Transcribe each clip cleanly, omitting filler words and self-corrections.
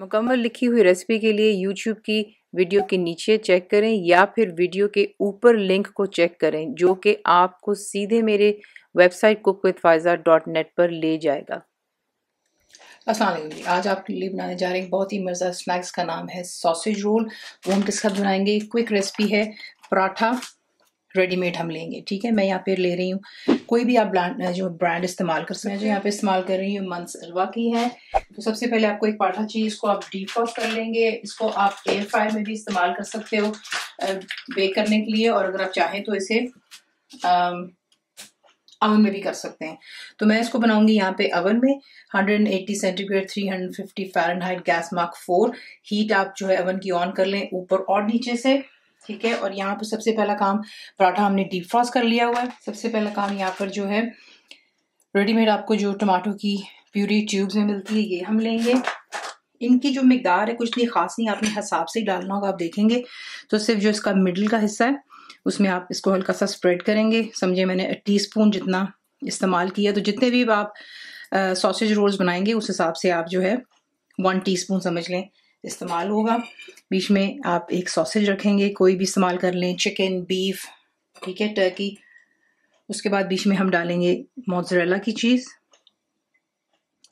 मुकम्मल लिखी हुई रेसिपी के लिए YouTube की वीडियो के नीचे चेक करें या फिर वीडियो के ऊपर लिंक को चेक करें, जो कि आपको सीधे मेरे वेबसाइट cookwithfaiza.net पर ले जाएगा। अस्सलाम वालेकुम जी, आज आपके लिए बनाने जा रहे हैं बहुत ही मज़ा स्नैक्स का नाम है सॉसेज रोल। वो हम किसका बनाएंगे, क्विक रेसिपी है, पराठा रेडीमेड हम लेंगे। ठीक है, मैं यहाँ पे ले रही हूँ, कोई भी आप ब्रांड इस्तेमाल कर सकते हैं। जो यहाँ पे इस्तेमाल कर रही हूँ मनसलवा की है। तो सबसे पहले आपको एक पराठा चाहिए, इसको आप डीप फ्रॉस्ट कर लेंगे। इसको आप एयर फ्रायर में भी इस्तेमाल कर सकते हो बेक करने के लिए, और अगर आप चाहें तो इसे अवन में भी कर सकते हैं। तो मैं इसको बनाऊंगी यहाँ पे अवन में 180 centigrade 350 Fahrenheit gas mark 4। Heat आप जो है अवन की ऑन कर लें ऊपर और नीचे से। ठीक है, और यहाँ पर सबसे पहला काम, पराठा हमने डीप फ्रॉस्ट कर लिया हुआ है। सबसे पहला काम यहाँ पर जो है रेडीमेड आपको जो टमाटो की प्यूरी ट्यूब्स में मिलती है ये हम लेंगे। इनकी जो मिकदार है कुछ नहीं खास, नहीं आपने हिसाब से ही डालना होगा। आप देखेंगे तो सिर्फ जो इसका मिडल का हिस्सा है उसमें आप इसको हल्का सा स्प्रेड करेंगे। समझे मैंने टीस्पून जितना इस्तेमाल किया, तो जितने भी आप सॉसेज रोल्स बनाएंगे उस हिसाब से आप जो है 1 टीस्पून समझ लें इस्तेमाल होगा। बीच में आप एक सॉसेज रखेंगे, कोई भी इस्तेमाल कर लें, चिकन, बीफ, ठीक है, टर्की। उसके बाद बीच में हम डालेंगे मोज़रेला की चीज़।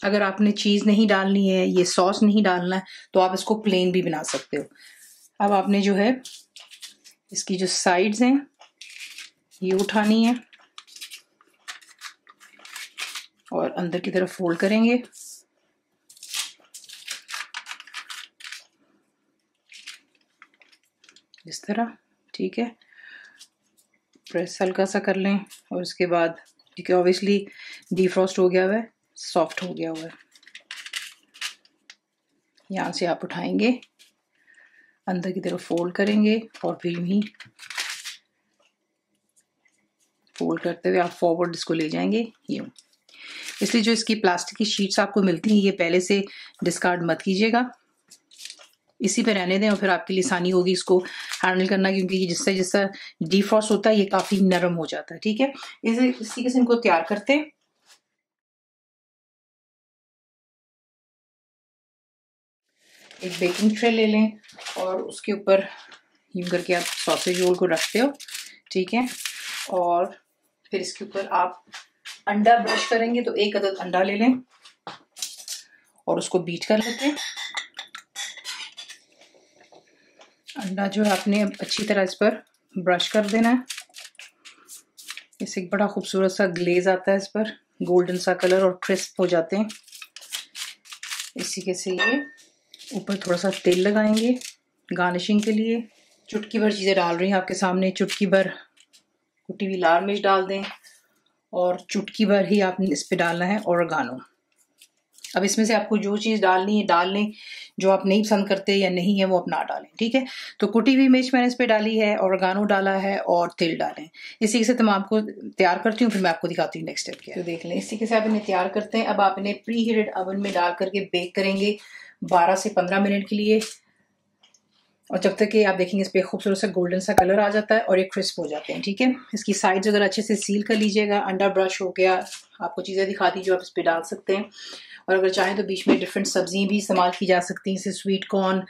अगर आपने चीज़ नहीं डालनी है, ये सॉस नहीं डालना है, तो आप इसको प्लेन भी बना सकते हो। अब आपने जो है इसकी जो साइड्स हैं ये उठानी है और अंदर की तरफ फोल्ड करेंगे। इस तरह, ठीक है, प्रेस हल्का सा कर लें। और उसके बाद क्योंकि ऑब्वियसली डीफ्रॉस्ट हो गया हुआ है, सॉफ्ट हो गया हुआ है, यहाँ से आप उठाएंगे, अंदर की तरफ फोल्ड करेंगे और फिर यूं ही फोल्ड करते हुए आप फॉरवर्ड इसको ले जाएंगे यूं। इसलिए जो इसकी प्लास्टिक की शीट्स आपको मिलती हैं ये पहले से डिस्कार्ड मत कीजिएगा, इसी पे रहने दें और फिर आपके लिए आसानी होगी इसको हैंडल करना, क्योंकि जिससे जैसा डिफ्रॉस्ट होता है ये काफ़ी नरम हो जाता है। ठीक है, इस तरीके से इनको तैयार करते हैं। एक बेकिंग ट्रे ले लें और उसके ऊपर यूं करके आप सॉसेज रोल को रखते हो। ठीक है, और फिर इसके ऊपर आप अंडा ब्रश करेंगे, तो एक अदद अंडा ले लें और उसको बीट कर लेते हैं। अंडा जो है आपने अच्छी तरह इस पर ब्रश कर देना है। इससे एक बड़ा खूबसूरत सा ग्लेज आता है इस पर, गोल्डन सा कलर और क्रिस्प हो जाते हैं। इसी के से ये ऊपर थोड़ा सा तेल लगाएंगे गार्निशिंग के लिए। चुटकी भर चीज़ें डाल रही हैं आपके सामने, चुटकी भर कुटी हुई लाल मिर्च डाल दें और चुटकी भर ही आपने इस पे डालना है ओरिगानो। अब इसमें से आपको जो चीज़ डालनी है डाल लें, जो आप नहीं पसंद करते या नहीं है वो आप ना डालें। ठीक है, तो कुटी हुई मिर्च मैंने इस पे डाली है, ओरिगानो डाला है और तेल डालें। इसी के साथ मैं आपको तैयार करती हूँ, फिर मैं आपको दिखाती हूँ नेक्स्ट स्टेप क्या है। तो देख लें, इसी के साथ आप इन्हें तैयार करते हैं। अब आप इन्हें प्री हीटेड अवन में डाल करके बेक करेंगे 12 से 15 मिनट के लिए, और जब तक कि आप देखेंगे इस पर खूबसूरत सा गोल्डन सा कलर आ जाता है और ये क्रिस्प हो जाते हैं। ठीक है, इसकी साइड्स अगर अच्छे से सील कर लीजिएगा। अंडा ब्रश हो गया, आपको चीज़ें दिखा दी जो आप इस पर डाल सकते हैं, और अगर चाहें तो बीच में डिफरेंट सब्जियां भी इस्तेमाल की जा सकती हैं, जैसे स्वीट कॉर्न,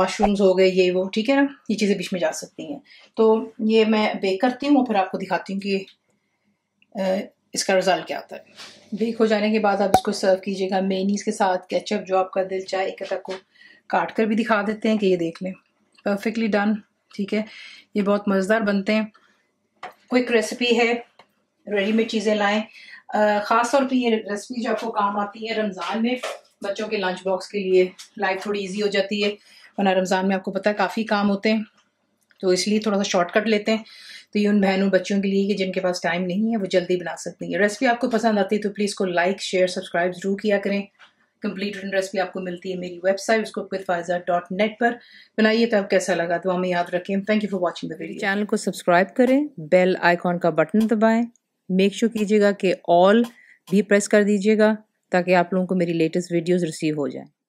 मशरूम्स हो गए, ये वो। ठीक है ना, ये चीज़ें बीच में जा सकती हैं। तो ये मैं बेक करती हूँ और फिर आपको दिखाती हूँ कि इसका रिजल्ट क्या आता है। बेक हो जाने के बाद आप इसको सर्व कीजिएगा मेनीज के साथ, केचप, जो आपका दिल चाहे। एक तक को काट कर भी दिखा देते हैं कि ये देख लें, परफेक्टली डन। ठीक है, ये बहुत मज़ेदार बनते हैं। क्विक रेसिपी है, रेडीमेड चीज़ें लाएं। ख़ास तौर पे ये रेसिपी जो आपको काम आती है रमज़ान में, बच्चों के लंच बॉक्स के लिए लाइफ थोड़ी इजी हो जाती है, वरना रमज़ान में आपको पता है काफ़ी काम होते हैं, तो इसलिए थोड़ा सा शॉर्टकट लेते हैं। तो ये उन बहनों बच्चों के लिए कि जिनके पास टाइम नहीं है वो जल्दी बना सकती है। रेसिपी आपको पसंद आती है तो प्लीज़ को लाइक, शेयर, सब्सक्राइब ज़रूर किया करें। कंप्लीट रिटन रेसिपी आपको मिलती है मेरी वेबसाइट cook with faiza.net पर। बनाइए तो आप कैसा लगा तो हमें याद रखें। Thank you for watching the video. Channel को सब्सक्राइब करें, बेल आइकॉन का बटन दबाएँ, मेक श्योर कीजिएगा कि ऑल भी प्रेस कर दीजिएगा ताकि आप लोगों को मेरी लेटेस्ट वीडियोज़ रिसीव हो जाएँ।